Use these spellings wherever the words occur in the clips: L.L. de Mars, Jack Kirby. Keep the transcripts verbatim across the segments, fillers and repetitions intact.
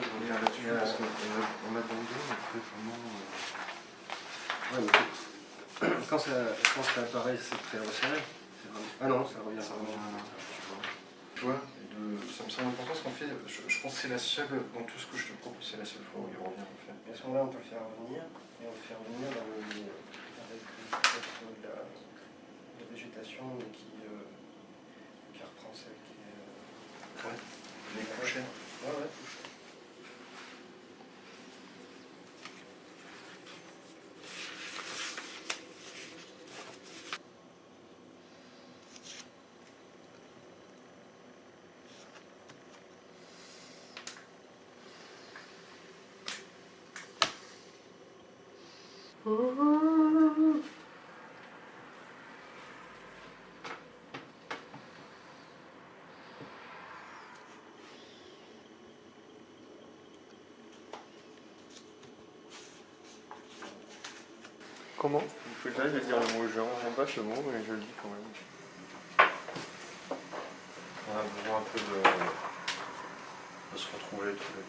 revenir là-dessus parce qu'on attendait après comment. Ouais, mais quand ça, quand ça apparaît, c'est très resserré. Ah non, ça revient. Ça revient. Tu vois, ça me semble important ce qu'on fait. Je, je pense que c'est la seule, dans tout ce que je te propose, c'est la seule fois où il revient en fait. À ce moment-là, on peut le faire revenir et on le fait revenir dans le, avec le, de, la, de la végétation qui, euh, qui reprend celle qui est. Euh, ouais, les couchées. Ouais, ouais, couchées. Comment? Je vais dire le mot, je ne rends pas ce mot, mais je le dis quand même. On a besoin un peu de, de se retrouver tous les deux.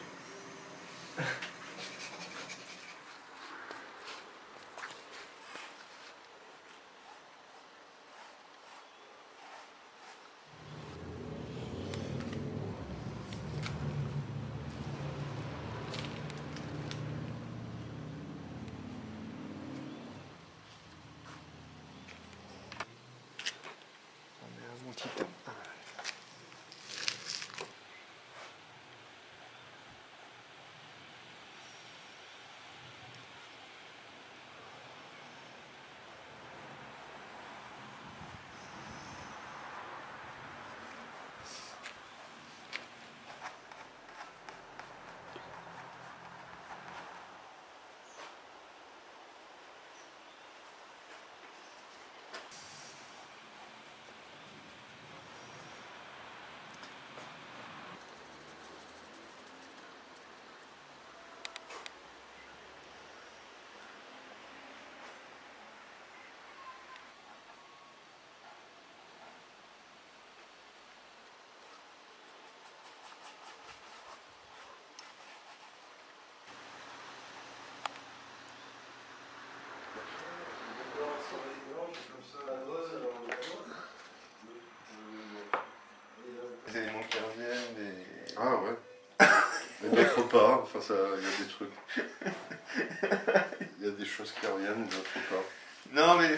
Des éléments qui reviennent, des... Ah ouais. D'autres pas, enfin ça, il y a des trucs. Il y a des choses qui reviennent, d'autres pas. Non mais...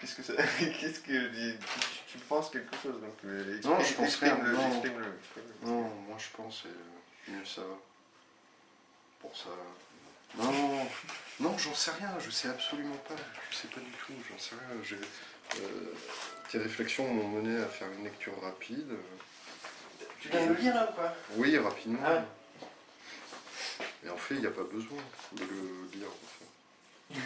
Qu'est-ce que ça... Qu'est-ce que... Tu, tu penses quelque chose donc les... Non, je pense rien. Le... Non. Le... non, moi je pense et mieux ça va. Pour ça... Non, non, non, j'en sais rien, je sais absolument pas, je sais pas du tout, j'en sais rien. Euh, tes réflexions m'ont mené à faire une lecture rapide. Tu viens de le lire là ou quoi? Oui, rapidement. Ah ouais. Mais en fait, il n'y a pas besoin de le lire. Enfin.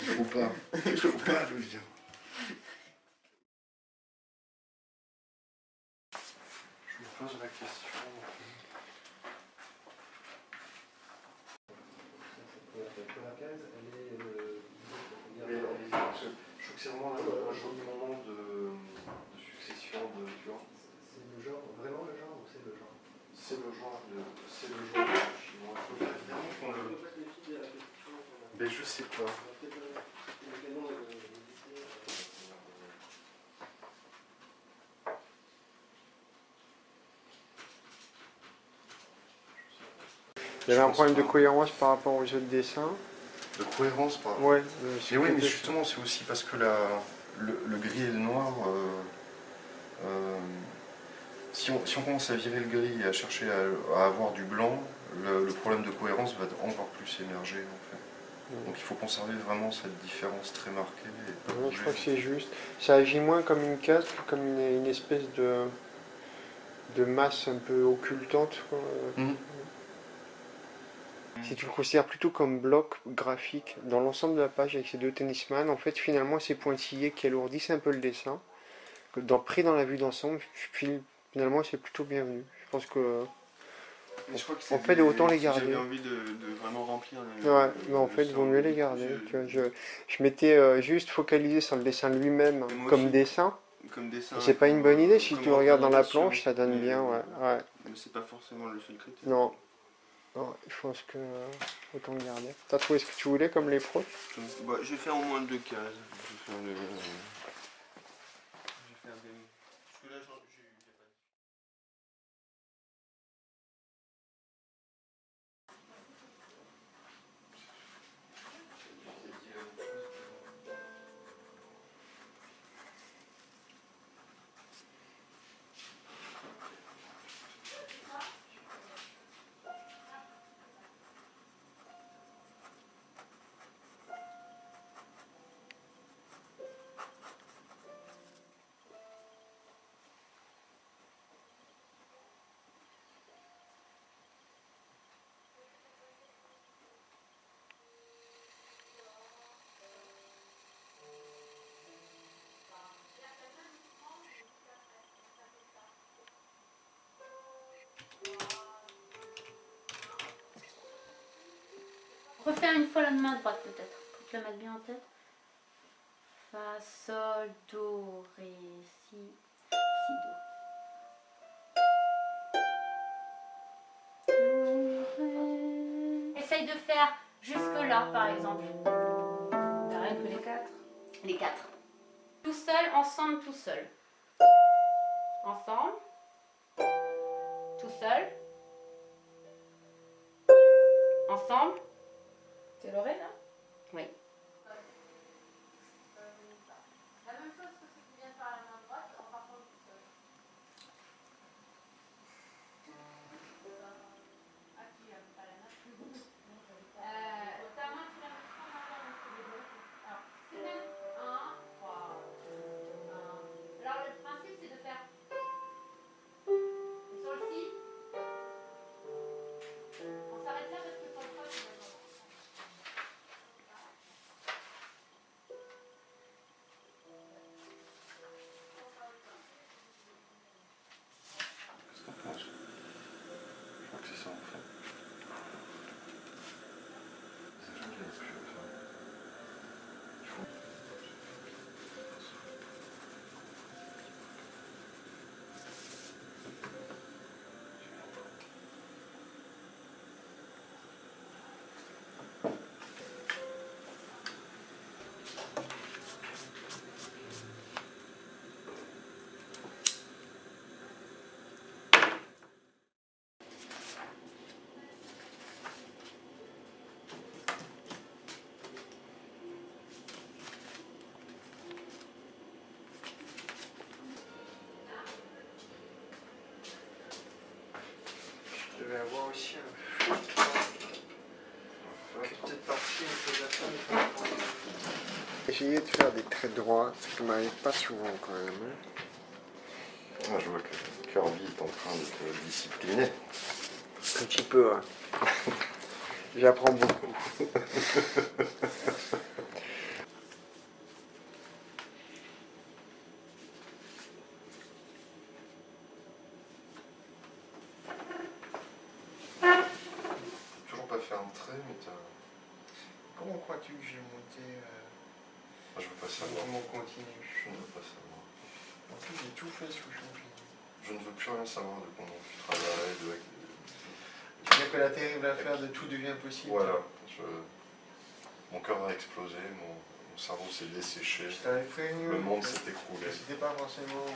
Il faut pas, il faut pas le lire. Je me pose la question. C'est vraiment un, un joli moment de, de succession de, tu vois. C'est le genre, vraiment le genre ou c'est le genre? C'est le genre de, c'est le genre de chinois. Évidemment qu'on le... Mais je sais pas. Il y avait un problème de cohérence par rapport au jeu de dessin. De cohérence par exemple. Ouais, mais oui, mais justement, c'est aussi parce que la, le, le gris et le noir, euh, euh, si, on, si on commence à virer le gris et à chercher à, à avoir du blanc, le, le problème de cohérence va encore plus émerger. En fait. Ouais. Donc il faut conserver vraiment cette différence très marquée. Et ouais, je crois que c'est juste. Ça agit moins comme une caste, comme une, une espèce de, de masse un peu occultante. Quoi. Mmh. Si tu le considères plutôt comme bloc graphique dans l'ensemble de la page avec ces deux tennisman, en fait finalement ces pointillés qui alourdissent un peu le dessin, dans, pris dans la vue d'ensemble, finalement c'est plutôt bienvenu. Je pense que Mais je crois que en fait, des, autant les garder. J'avais envie de, de vraiment remplir le. Ouais, le, mais en fait, il vaut mieux les garder. Je, je, je m'étais euh, juste focalisé sur le dessin lui-même comme aussi. dessin. Comme dessin. C'est pas une bonne idée, si tu regardes dans la planche, ça donne bien, ouais. ouais. Mais c'est pas forcément le seul critère. Non. Non, je pense que euh, autant le garder. T'as trouvé ce que tu voulais comme les pros? Bah, je vais faire au moins deux cases. Je vais faire le... Je vais faire des... Parce que là, j'en... Refaire une fois la main droite peut-être, pour te la mettre bien en tête. Fa, sol, do, ré, si, si, do. Do, ré. Essaye de faire jusque-là par exemple. T'as rien que les quatre. Les quatre. Tout seul, ensemble, tout seul. Ensemble. Tout seul. Ensemble. C'est l'oreille là? Oui. La même chose que ce qui vient par la main droite, en partant du sol. Ah, qui aime pas la main? Ta main, tu la mets en arrière, c'est les deux. Alors, un, trois, un. Alors, le principe, c'est de faire. Sur le si. On s'arrête là parce que sur le sol, c'est le sol. Je vais avoir aussi un flou de petite partie un peu d'attente. Essayez de faire des traits droits, ce qui m'arrive pas souvent quand même. Ah, je vois que Kirby est en train de te discipliner. Un petit peu, hein. J'apprends beaucoup. Comment crois-tu que j'ai monté euh... Je veux pas savoir. Comment on continue? Je ne veux pas savoir. En plus, j'ai tout fait sous champignon. Je ne veux plus rien savoir de comment tu travailles. De... Tu veux que la terrible affaire de tout devient possible? Voilà. Je... Mon cœur a explosé, mon, mon cerveau s'est desséché. Le monde s'est écroulé. C'était pas forcément...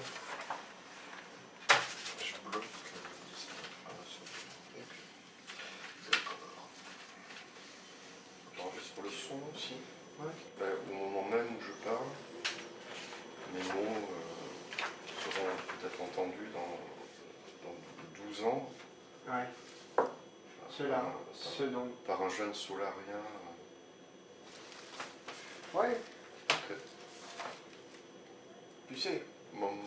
Aussi. Ouais. Bah, au moment même où je parle, mes mots euh, seront peut-être entendus dans, dans douze ans. Ouais. Enfin, Cela, par, ce par, nom. par un jeune soularien. Ouais. Okay. Tu sais. Montes.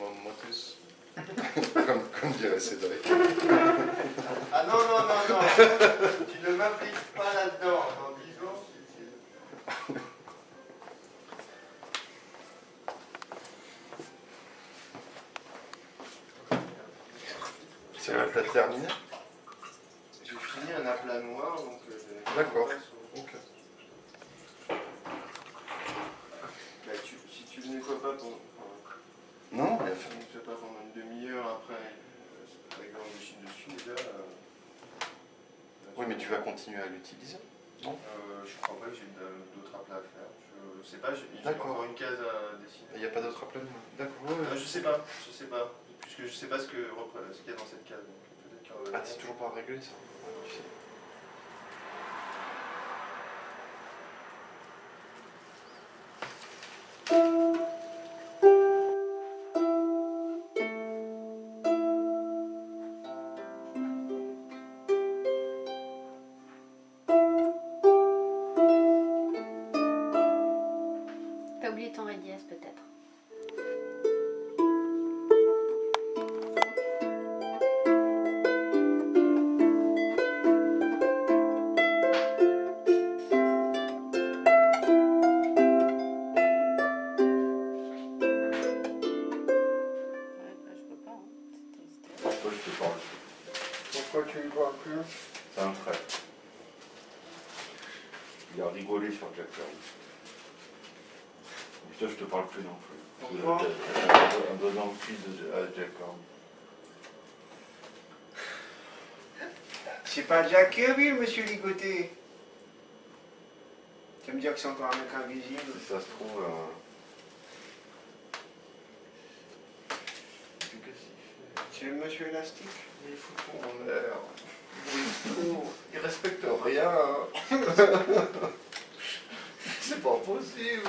comme, comme dirait Cédric. Ah non, non, non, non. Tu ne m'appliques pas là-dedans. C'est la terminée. un aplat noir. D'accord. Euh, ok. Bah, tu, si tu ne nettoies pas ton... Non, elle fait. Tu ne nettoies pas pendant une demi-heure après, euh, avec la machine dessus déjà. Euh, oui, mais tu vas continuer à l'utiliser. Non euh, je crois pas que j'ai d'autres aplats à faire. Je sais pas, j'ai encore une case à dessiner. Il n'y a pas d'autres aplats? D'accord. Ouais, ouais. euh, je sais pas, je sais pas. Puisque je sais pas ce qu'il ce qu'il y a dans cette case. Donc ah, c'est toujours pas réglé ça. Ouais, tu sais. Je te parle plus non plus. Pourquoi? En donnant le fil à Jacob. C'est pas Jacobi, monsieur Ligoté. Tu me dire que c'est encore un mec invisible? Si ça se trouve... Euh... C'est le monsieur élastique. Il fout tout en l'air. Il respecte rien. C'est pas possible.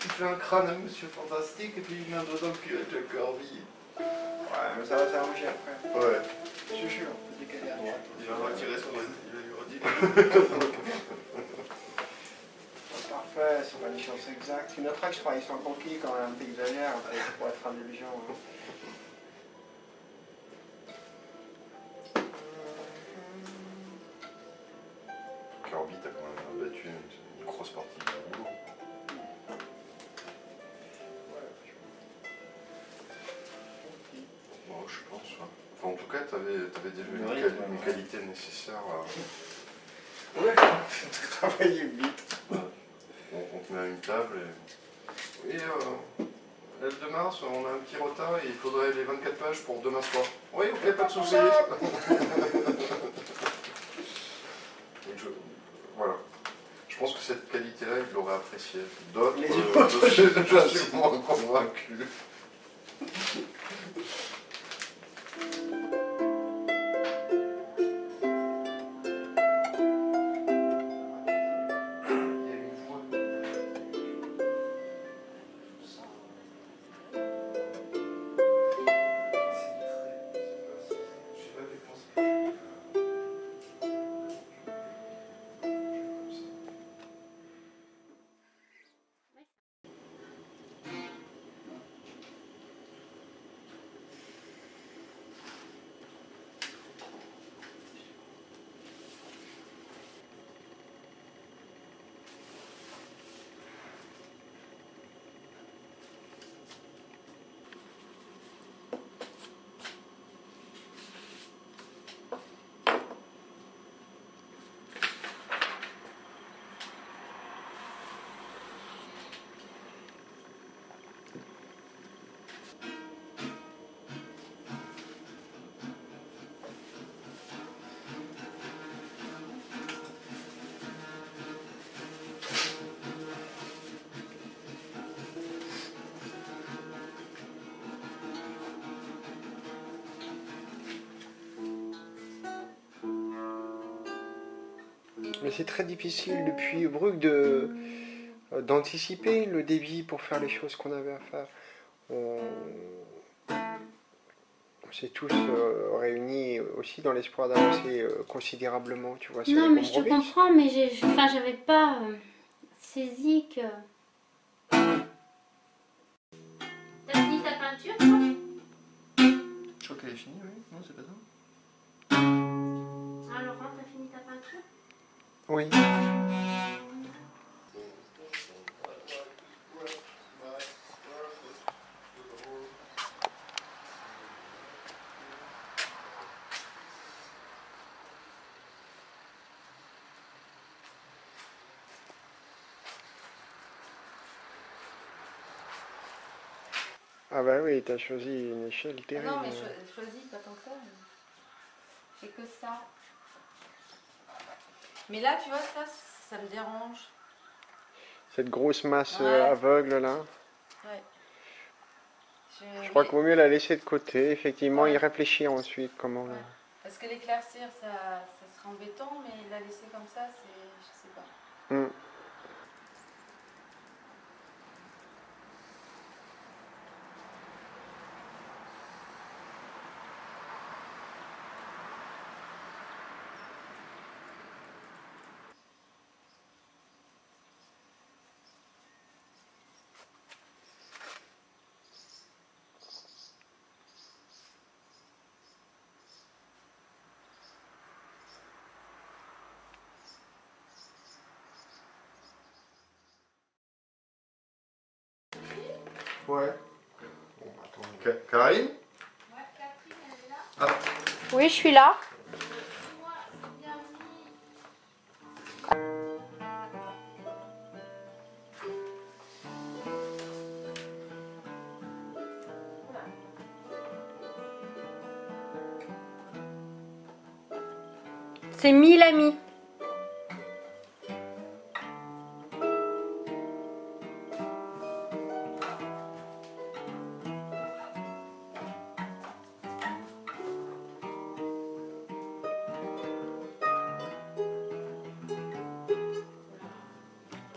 Tu fais un crâne à Monsieur Fantastique et puis une main dedans le cul à Jack Kirby. Ouais, mais ça va s'arranger après. Ouais. Je suis sûr. Il va retirer son... Il va lui retirer. Parfait, c'est pas les chances exactes. Tu noteras que je travaille sur un conquis quand même, pays de l'air, pour être indulgent. Hein. Kirby, t'as quand même battu une, une grosse partie du boulot. Je pense. Ouais. Enfin, en tout cas, tu avais, avais déjà une, oui, quali ouais, une ouais. qualité nécessaire à... Ouais, travailler vite. Ouais. Donc, on te met à une table et... Et euh, L de Mars, on a un petit retard et il faudrait les vingt-quatre pages pour demain soir. Oui, ok, pas de soucis. Je... Voilà. Je pense que cette qualité-là, il l'aurait appréciée. D'autres, euh, je suis moins convaincu. Mais c'est très difficile depuis Bruges d'anticiper le débit pour faire les choses qu'on avait à faire. On, on s'est tous euh, réunis aussi dans l'espoir d'avancer euh, considérablement, tu vois. Non, mais je te comprends, mais j'avais pas euh, saisi que... T'as fini ta peinture, toi? Je crois qu'elle est finie, oui. Non, c'est pas ça. Ah, Laurent, t'as fini ta peinture? Oui. Ah bah oui, tu as choisi une échelle terrible. Non, mais cho choisis pas tant que ça. J'ai que ça. Mais là, tu vois, ça, ça me dérange. Cette grosse masse ouais. aveugle là. Ouais. Je, Je crois qu'il vaut mieux la laisser de côté, effectivement, ouais. y réfléchir ensuite. Comment ouais. la... Parce que l'éclaircir, ça, ça serait embêtant, mais la laisser comme ça, c'est... Je sais pas. Mm. Ouais. Bon, attends. Karine ? Ouais, Catherine, elle est là ? Ah. Oui, je suis là. C'est mille amis.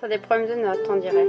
T'as des problèmes de notes, on dirait.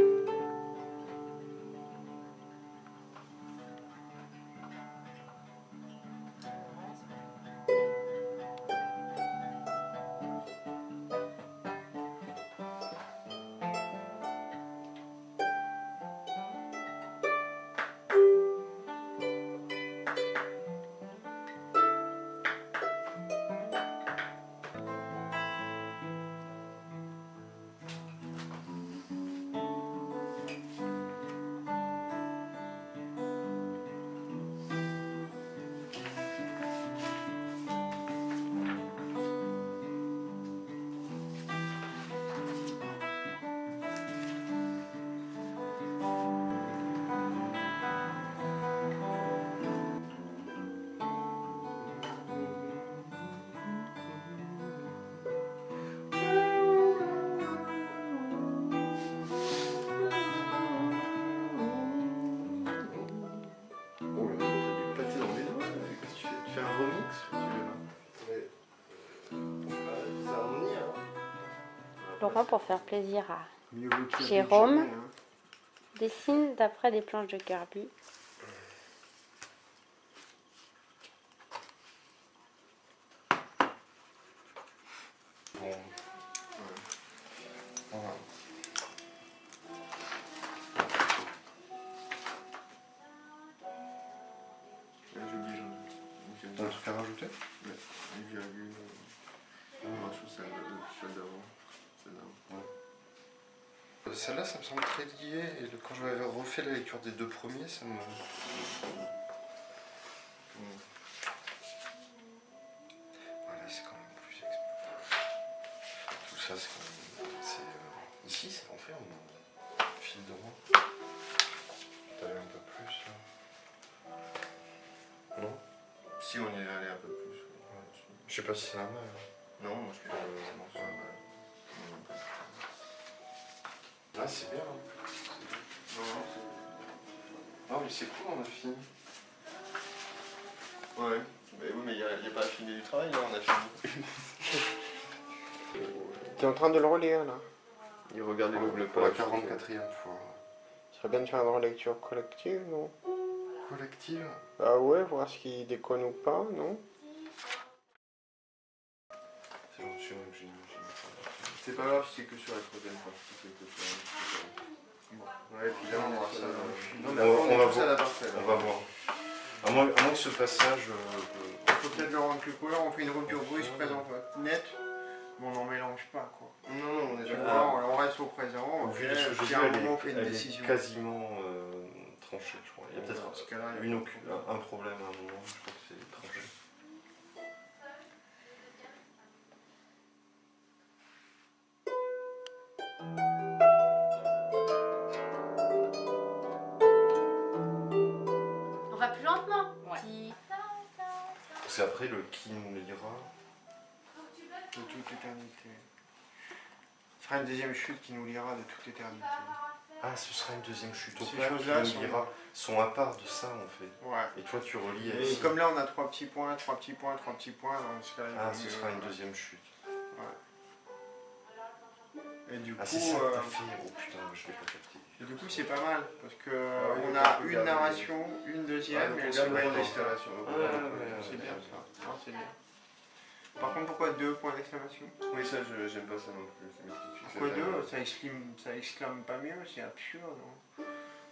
Laurent, pour faire plaisir à Jérôme, dessine d'après des planches de Kirby. Celle-là, ça me semble très lié, et quand je m'avais refait la lecture des deux premiers, ça me... Voilà, c'est quand même plus... Tout ça, c'est quand même... Ici, c'est l'enfer, on file droit. T'as allé un peu plus, là. Non? Si, on est allé un peu plus. Je sais pas si c'est un mal. Non, moi, je suis pas... Ah, c'est bien. Hein. Non, non, mais c'est cool, on a fini. Ouais, mais oui, mais il n'y a, a pas à filmer du travail, là, on a fini. T'es en train de le relire, là. Il regarde les doubles pas. Pour la quarante-quatrième fois. Ce serait bien de faire une relecture collective, non? Collective? Ah ouais, voir ce qui déconne ou pas, non? C'est bon, je suis obligé, j'imagine. C'est pas grave, c'est que sur la troisième partie. Ouais, puis là, on va voir ça. Non, mais on, on, on va voir. La parcelle, on va voir. À moins que ce passage... Euh, faut peut-être le rendre plus couleur, on fait une rupture brusque, présent net, mais on n'en mélange pas, quoi. Non, non, on est sur euh, on reste au présent, on fait une elle décision. Est quasiment euh, tranchée, je crois. Il y a peut-être un problème à un moment, je crois que c'est tranché. Thank you. c'est après le qui nous lira de toute éternité. Ce sera une deuxième chute qui nous lira de toute éternité. Ah, ce sera une deuxième chute. Ces choses-là sont... sont à part de ça, en fait. Ouais. Et toi, tu relis à... Et comme là, on a trois petits points, trois petits points, trois petits points. Ce cas, ah, ce sera une deuxième chute. Ouais. Et du ah, coup... c'est ça que t'as fait. Oh putain, je l'ai pas capté. Et du coup, c'est pas mal, parce que ah, on a une narration, les... une deuxième, ah, et là, on a une installation. C'est bien, ça. C'est bien. Par contre, pourquoi deux points d'exclamation? Oui, ça, j'aime pas ça non plus. Pourquoi deux? Ça exclame, ça exclame pas mieux, c'est absurde. Non?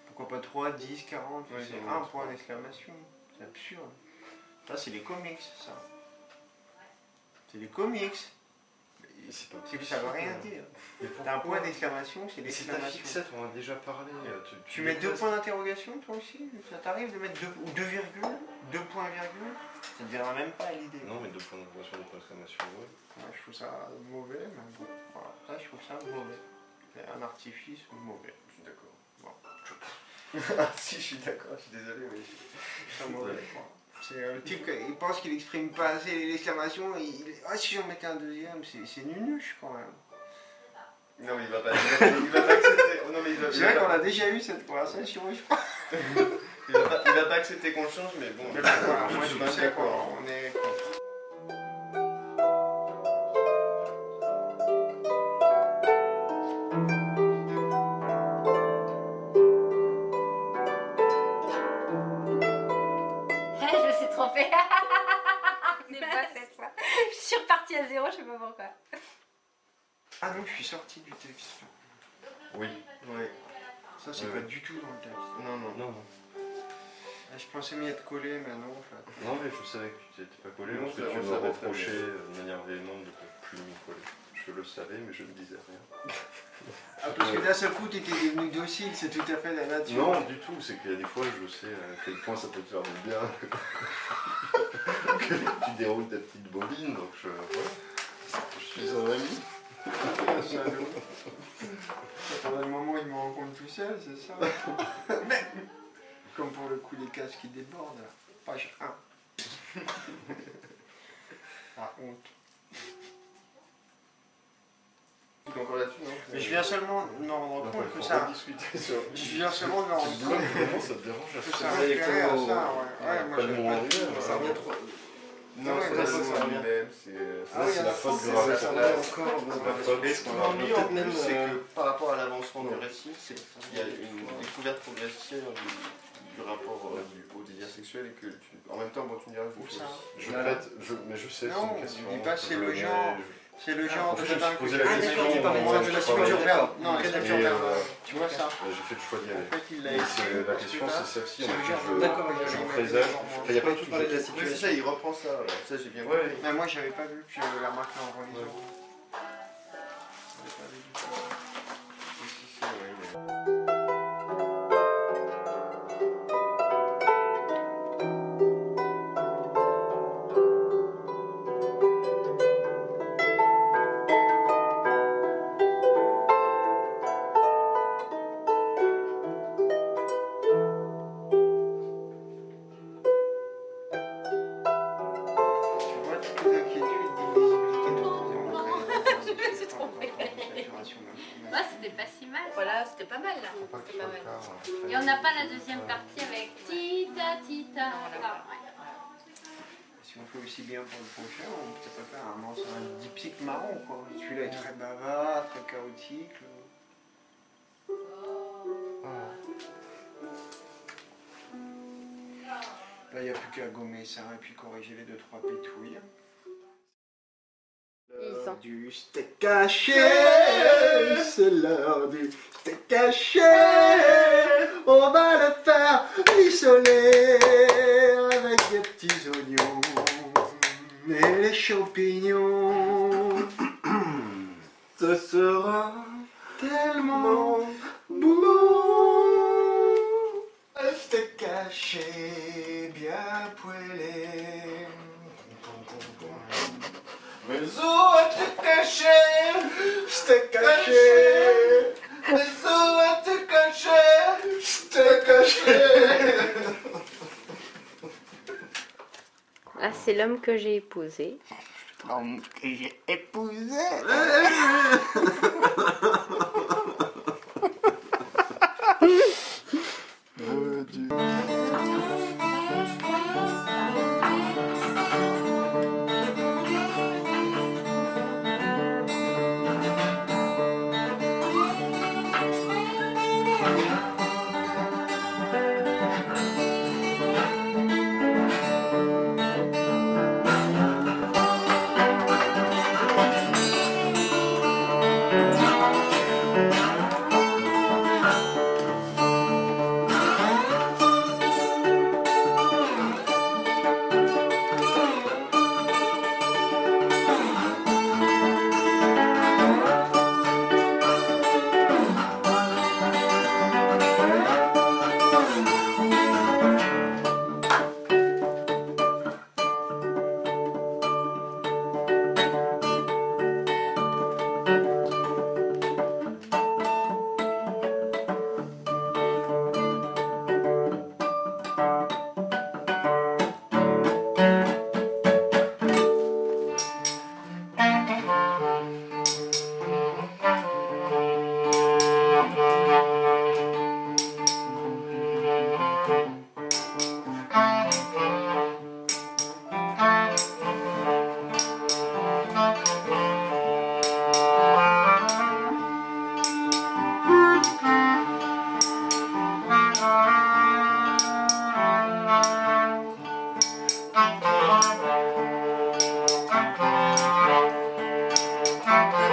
Pourquoi pas trois, dix, quarante? Oui, c'est un point d'exclamation. C'est absurde. Ça, c'est les comics, ça. C'est les comics. C'est que ça veut rien dire. T'as un point d'exclamation, c'est l'exclamation. C'est ta fixette, on en a déjà parlé. Tu, tu, tu mets deux points d'interrogation, toi aussi? Ça t'arrive de mettre deux, ou deux virgules, deux points virgule? Ça ne viendra même pas à l'idée. Non, mais deux points d'interrogation, deux points d'exclamation, ouais. Ouais. Je trouve ça mauvais, mais bon. Voilà, ça, je trouve ça mauvais. C'est un artifice mauvais. Je suis d'accord. Bon. Si, je suis d'accord, je suis désolé, mais c'est mauvais. Euh, le type, il pense qu'il exprime pas assez l'exclamation, il, il... Ah, si j'en mettais un deuxième, c'est nunuche quand même. Non mais il va pas, il va pas accepter... Oh, c'est vrai qu'on a déjà eu cette conversation, je crois. Il va pas, il va pas accepter qu'on change, mais bon... Mais bah, voilà, moi je suis d'accord, on est contre. À zéro, je sais pas pourquoi. Ah non, je suis sorti du texte. Oui. Ouais. Ça, c'est ouais. Pas du tout dans le texte. Non, non, non. non. Ah, je pensais m'y être collé, mais non. Enfin... Non, mais je savais que tu t'étais pas collé. Non, parce que tu me reprochais de manière véhémente de ne plus m'y coller. Je le savais, mais je ne disais rien. Ah, parce que d'un seul coup, tu étais devenu docile, c'est tout à fait la nature. Non, du tout. C'est qu'il y a des fois, je sais à quel point ça peut te faire du bien. Tu déroules ta petite bobine, donc je, ouais, je suis un ami. Pendant le moment, il me rencontre tout seul, c'est ça? Mais, comme pour le coup, les cases qui débordent, là. Page un. La honte. Encore là-dessus, non? Mais je viens seulement de me rendre compte que ça. Je viens seulement de me rendre compte que ça te dérange. Ça revient à ça, ouais. Moi, ça revient trop. Non, ça c'est la faute grave. Ça là encore. Mais ce qu'on a mis en plus, c'est que par rapport à l'avancement du récit, il y a une découverte progressive du rapport au désir sexuel et que en même temps, tu me diras, je prête, mais je sais, c'est une question. Non, dis pas c'est le genre. C'est le genre de jardin que j'ai fait par moi, de la sculpture verte. Non, la sculpture verte. Tu vois ça? J'ai fait le choix d'y aller. La question c'est celle-ci. D'accord, je présage. Il n'y a pas tout parlé de la situation. Ça, il reprend ça. Ça, j'ai bien vu. Moi, j'avais pas vu que la marque en relisant. Et on n'a pas la deuxième partie avec Tita Tita. Ah, ouais. Si on fait aussi bien pour le prochain, on peut pas faire un ensemble un diptyque marrant, quoi. Celui-là est très bavard, très chaotique. Oh. Ah. Là, il n'y a plus qu'à gommer ça et puis corriger les deux trois pétouilles. Du steak caché, c'est l'heure du steak caché. On va le faire rissoler avec des petits oignons et les champignons. Ce sera tellement bon. Le steak caché, bien poêlé. Mes os te cacher, je t'ai caché. Mes os te cacher, je t'ai caché. Ah, c'est l'homme que j'ai épousé. L'homme que j'ai épousé. Oh, Dieu. Bye.